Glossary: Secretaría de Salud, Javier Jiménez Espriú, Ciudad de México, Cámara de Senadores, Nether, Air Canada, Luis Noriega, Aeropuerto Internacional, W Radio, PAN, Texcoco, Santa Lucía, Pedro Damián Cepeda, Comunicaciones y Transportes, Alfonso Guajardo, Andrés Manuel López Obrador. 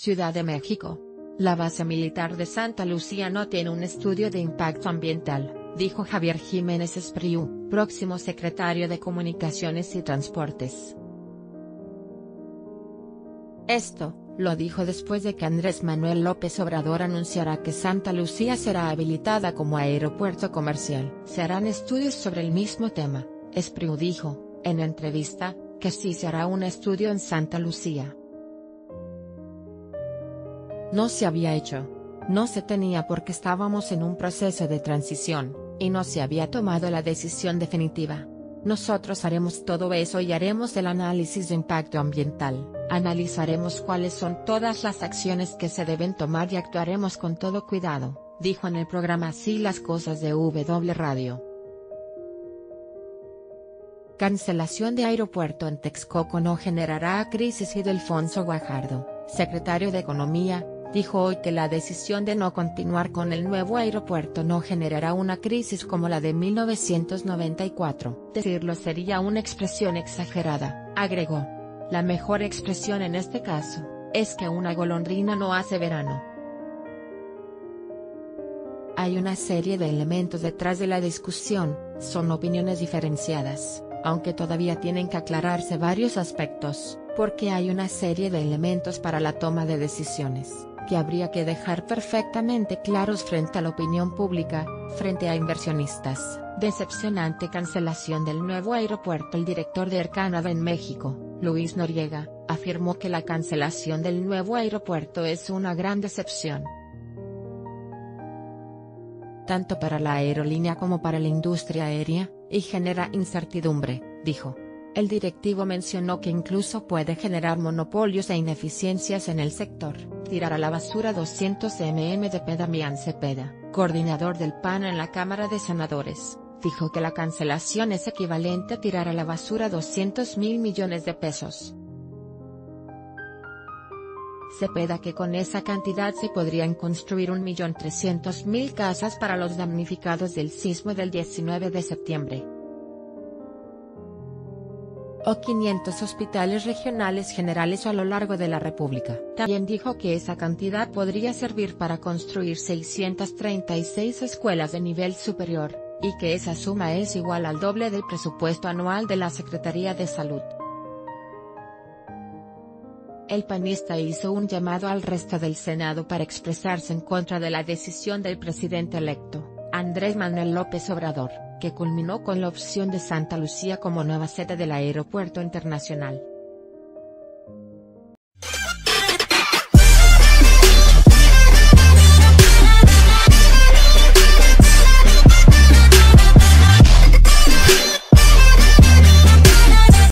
Ciudad de México. La base militar de Santa Lucía no tiene un estudio de impacto ambiental, dijo Javier Jiménez Espriú, próximo secretario de Comunicaciones y Transportes. Esto lo dijo después de que Andrés Manuel López Obrador anunciara que Santa Lucía será habilitada como aeropuerto comercial. Se harán estudios sobre el mismo tema. Espriú dijo, en entrevista, que sí se hará un estudio en Santa Lucía. No se había hecho. No se tenía porque estábamos en un proceso de transición, y no se había tomado la decisión definitiva. Nosotros haremos todo eso y haremos el análisis de impacto ambiental, analizaremos cuáles son todas las acciones que se deben tomar y actuaremos con todo cuidado, dijo en el programa Así las Cosas de W Radio. Cancelación de aeropuerto en Texcoco no generará crisis y Alfonso Guajardo, secretario de Economía, dijo hoy que la decisión de no continuar con el nuevo aeropuerto no generará una crisis como la de 1994. Decirlo sería una expresión exagerada, agregó. La mejor expresión en este caso, es que una golondrina no hace verano. Hay una serie de elementos detrás de la discusión, son opiniones diferenciadas, aunque todavía tienen que aclararse varios aspectos, porque hay una serie de elementos para la toma de decisiones, que habría que dejar perfectamente claros frente a la opinión pública, frente a inversionistas. Decepcionante cancelación del nuevo aeropuerto. El director de Air Canada en México, Luis Noriega, afirmó que la cancelación del nuevo aeropuerto es una gran decepción. Tanto para la aerolínea como para la industria aérea, y genera incertidumbre, dijo. El directivo mencionó que incluso puede generar monopolios e ineficiencias en el sector. Tirar a la basura 200 mm de Pedro Damián Cepeda, coordinador del PAN en la Cámara de Senadores, dijo que la cancelación es equivalente a tirar a la basura 200.000 millones de pesos. Cepeda que con esa cantidad se podrían construir 1.300.000 casas para los damnificados del sismo del 19 de septiembre. O 500 hospitales regionales generales a lo largo de la República. También dijo que esa cantidad podría servir para construir 636 escuelas de nivel superior, y que esa suma es igual al doble del presupuesto anual de la Secretaría de Salud. El panista hizo un llamado al resto del Senado para expresarse en contra de la decisión del presidente electo, Andrés Manuel López Obrador, que culminó con la opción de Santa Lucía como nueva sede del Aeropuerto Internacional.